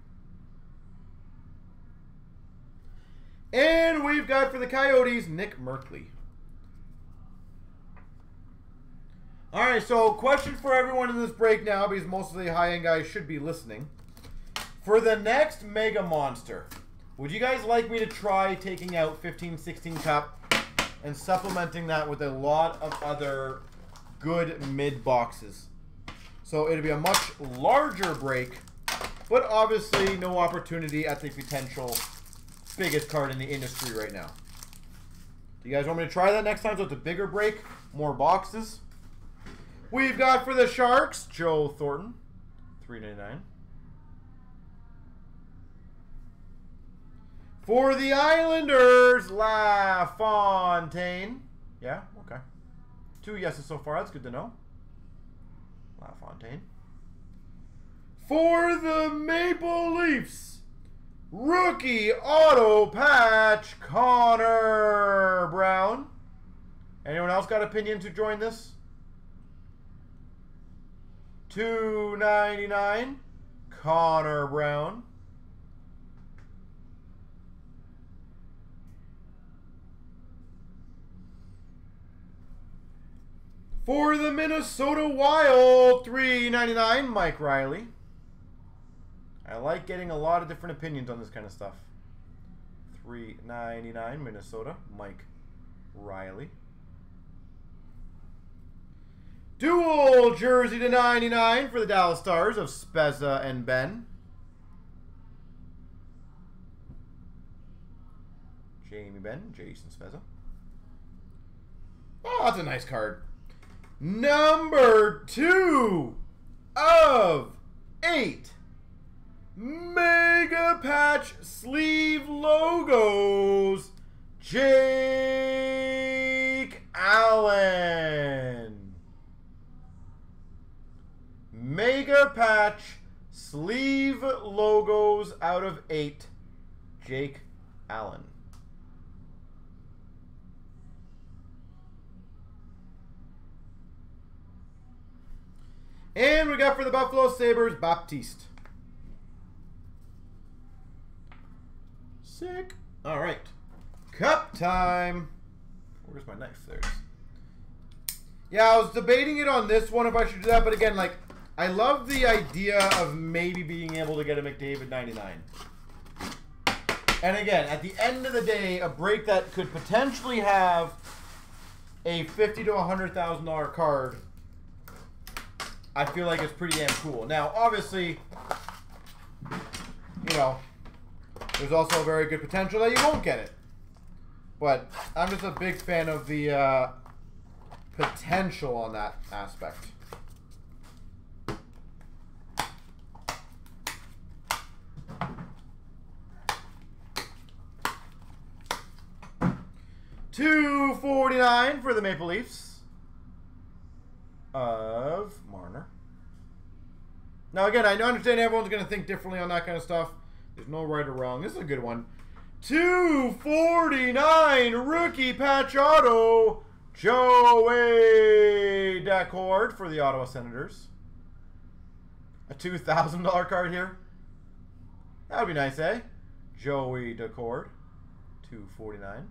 And we've got for the Coyotes, Nick Merkley. All right, so question for everyone in this break now, because most of the high-end guys should be listening. For the next Mega Monster, would you guys like me to try taking out 15-16 Cup and supplementing that with a lot of other good mid boxes? So it'll be a much larger break, but obviously no opportunity at the potential biggest card in the industry right now. Do you guys want me to try that next time so it's a bigger break, more boxes? We've got for the Sharks, Joe Thornton, $3.99. For the Islanders, LaFontaine. Yeah, okay. 2 yeses so far, that's good to know. LaFontaine. For the Maple Leafs, rookie auto patch, Connor Brown. Anyone else got opinions who joined this? $2.99, Connor Brown. For the Minnesota Wild, $3.99, Mike Riley. I like getting a lot of different opinions on this kind of stuff. $3.99, Minnesota, Mike Riley. Dual jersey /99 for the Dallas Stars of Spezza and Ben. Jamie Ben, Jason Spezza. Oh, that's a nice card. Number 2 of 8 Mega Patch Sleeve Logos, Jake Allen. Mega Patch Sleeve Logos /8, Jake Allen. And we got for the Buffalo Sabres, Baptiste. Sick. All right. Cup time. Where's my knife? There it is. Yeah, I was debating it on this one if I should do that, but again, like, I love the idea of maybe being able to get a McDavid 99. And again, at the end of the day, a break that could potentially have a $50,000 to $100,000 card, I feel like it's pretty damn cool. Now, obviously, you know, there's also a very good potential that you won't get it. But I'm just a big fan of the potential on that aspect. $2.49 for the Maple Leafs of Marner. Now again, I understand everyone's going to think differently on that kind of stuff. There's no right or wrong. This is a good one. $2.49 rookie patch auto, Joey Decord for the Ottawa Senators. A $2,000 card here. That would be nice, eh? Joey Decord, $2.49.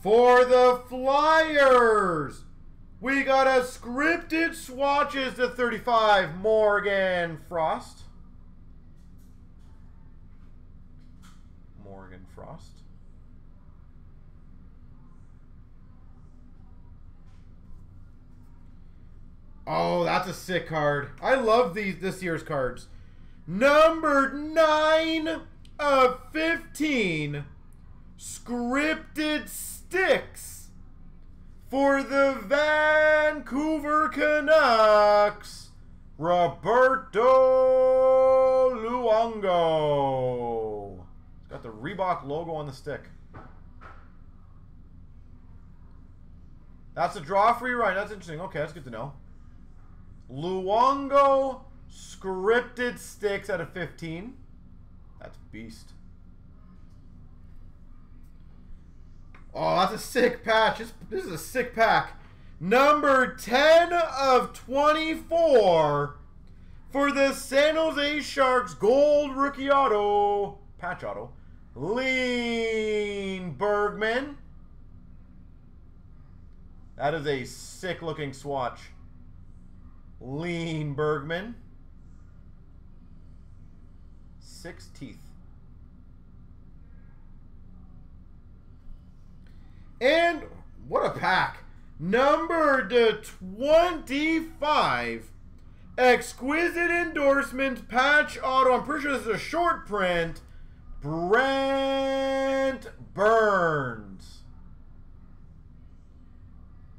For the Flyers, we got a scripted swatches /35, Morgan Frost. Morgan Frost. Oh, that's a sick card. I love these this year's cards. Numbered 9 of 15, scripted sticks for the Vancouver Canucks, Roberto Luongo. It's got the Reebok logo on the stick. That's a draw for you, right? That's interesting. Okay, that's good to know. Luongo scripted sticks /15. That's beast. Oh, that's a sick patch. This is a sick pack. Number 10 of 24 for the San Jose Sharks, gold rookie auto, patch auto, Lean Bergman. That is a sick looking swatch. Lean Bergman. 6 teeth. And what a pack. Number to 25. Exquisite endorsement patch auto. I'm pretty sure this is a short print. Brent Burns.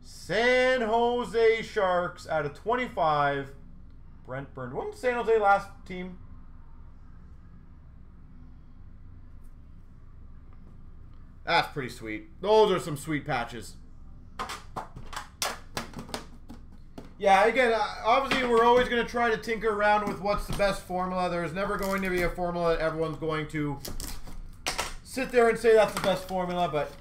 San Jose Sharks out of 25. Brent Burns. Wasn't San Jose last team? That's pretty sweet. Those are some sweet patches. Yeah, again, obviously we're always going to try to tinker around with what's the best formula. There's never going to be a formula that everyone's going to sit there and say that's the best formula, but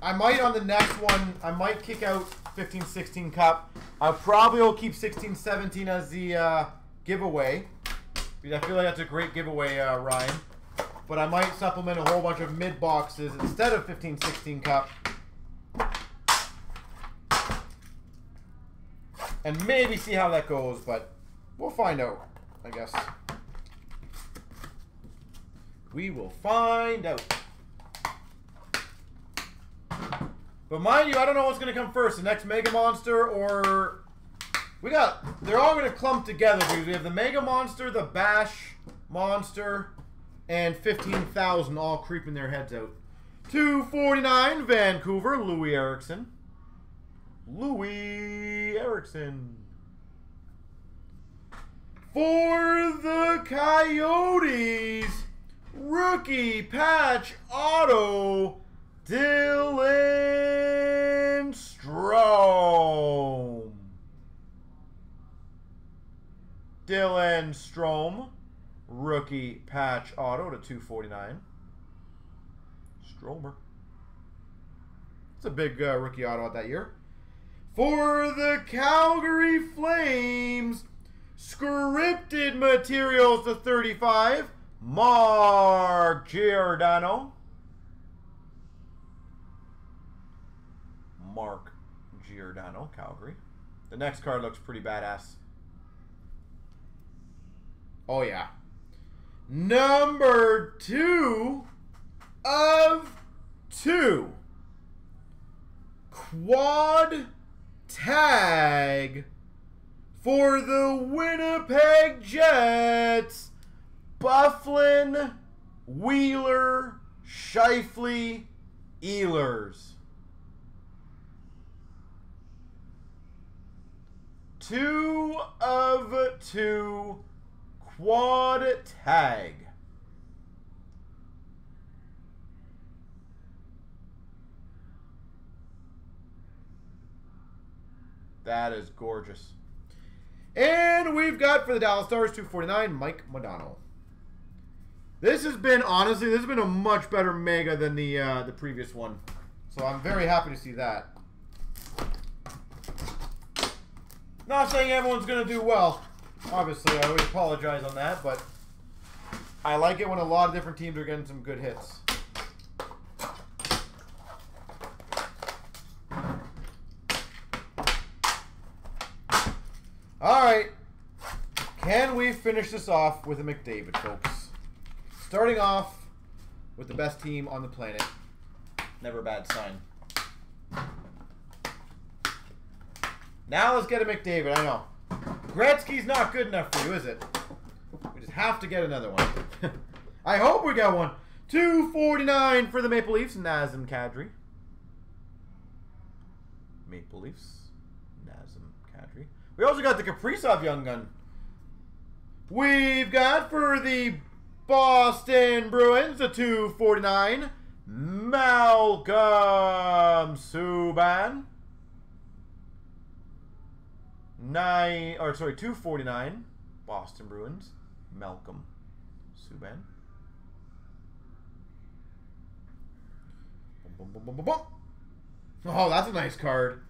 I might on the next one, I might kick out 15-16 Cup. I probably will keep 16-17 as the giveaway. I feel like that's a great giveaway, Ryan. But I might supplement a whole bunch of mid-boxes instead of 15-16 Cup. And maybe see how that goes, but we'll find out, I guess. We will find out. But mind you, I don't know what's going to come first, the next Mega Monster or... We got... They're all going to clump together, because we have the Mega Monster, the Bash Monster, and 15,000 all creeping their heads out. 249, Vancouver, Louis Erickson. Louis Erickson. For the Coyotes, rookie patch auto, Dylan Strome. Dylan Strome, rookie patch auto to 249. Stromer. It's a big rookie auto out that year. For the Calgary Flames, scripted materials to 35, Mark Giordano. Mark Giordano, Calgary. The next card looks pretty badass. Oh, yeah. Number 2 of 2. Quad tag for the Winnipeg Jets, Bufflin, Wheeler, Shifley, Ehlers. 2 of 2 quad tag. That is gorgeous. And we've got for the Dallas Stars 249, Mike Modano. This has been, honestly, this has been a much better mega than the previous one. So I'm very happy to see that. Not saying everyone's going to do well. Obviously, I always apologize on that, but I like it when a lot of different teams are getting some good hits. Alright, can we finish this off with a McDavid, folks? Starting off with the best team on the planet. Never a bad sign. Now let's get a McDavid, I know. Gretzky's not good enough for you, is it? We just have to get another one. I hope we got one. 249 for the Maple Leafs, Nazem Kadri. Maple Leafs. We also got the Kaprizov Young Gun. We've got for the Boston Bruins, the 249, Malcolm Subban. 249, Boston Bruins, Malcolm Subban. Boom, boom, boom, boom, boom, boom. Oh, that's a nice card.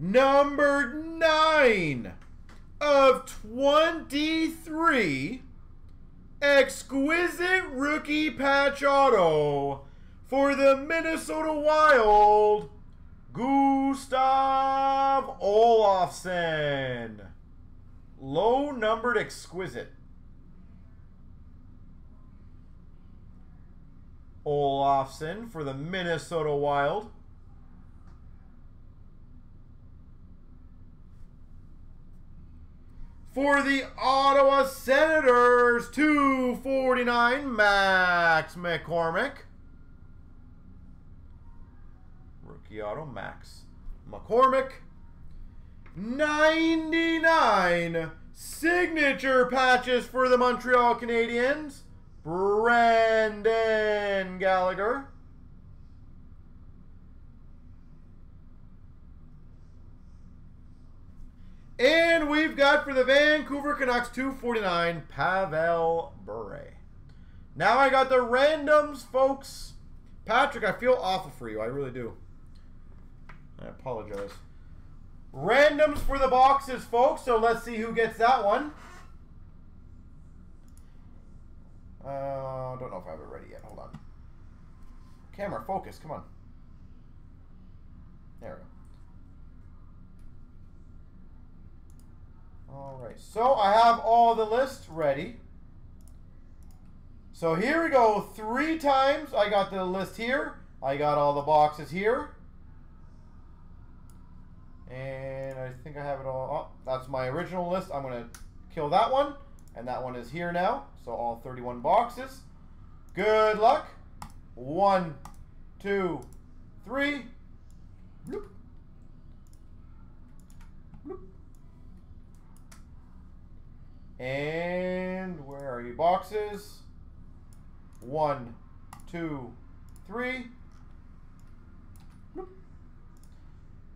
Number 9 of 23, exquisite rookie patch auto for the Minnesota Wild, Gustav Olofsson. Low numbered exquisite. Olofsson for the Minnesota Wild. For the Ottawa Senators, 249, Max McCormick. Rookie auto, Max McCormick. 99 signature patches for the Montreal Canadiens, Brendan Gallagher. And we've got for the Vancouver Canucks 249, Pavel Bure. Now I got the randoms, folks. Patrick, I feel awful for you. I really do. I apologize. Randoms for the boxes, folks. So let's see who gets that one. Don't know if I have it ready yet. Hold on. Camera, focus. Come on. There we go. All right, so I have all the lists ready. So here we go, 3 times. I got the list here. I got all the boxes here. And I think I have it all. Oh, that's my original list. I'm gonna kill that one. And that one is here now. So all 31 boxes. Good luck. 1, 2, 3. Bloop. And where are you? Boxes. 1, 2, 3.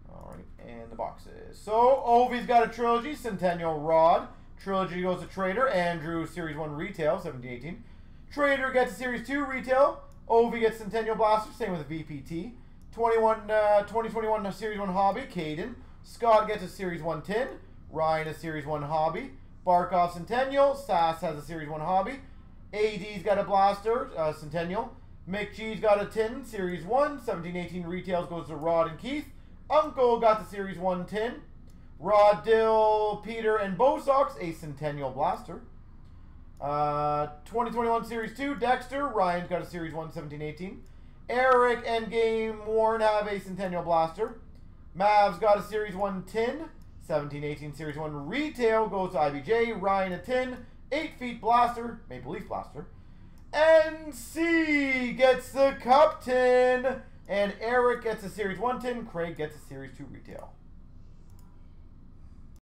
All right, and the boxes. So Ovi's got a trilogy, Centennial Rod. Trilogy goes to Trader. Andrew, Series 1 Retail, 17-18. Trader gets a Series 2 Retail. Ovi gets Centennial Blaster, same with VPT. 2021 Series 1 Hobby, Caden. Scott gets a Series 1 Tin. Ryan a Series 1 Hobby. Barkov Centennial. Sass has a Series 1 Hobby. AD's got a Blaster, Centennial. McGee's got a Tin, Series 1. 17-18 Retails goes to Rod and Keith. Uncle got the Series 1 Tin. Rod, Dill, Peter, and Bosox, a Centennial Blaster. 2021 Series 2, Dexter. Ryan's got a Series 1, 17-18. Eric and Game Warren have a Centennial Blaster. Mav's got a Series 1 Tin. 17-18 Series 1 Retail goes to IBJ. Ryan a Tin, 8 feet Blaster, Maple Leaf Blaster. NC gets the Cup Tin, and Eric gets a Series 1 Tin. Craig gets a Series 2 Retail.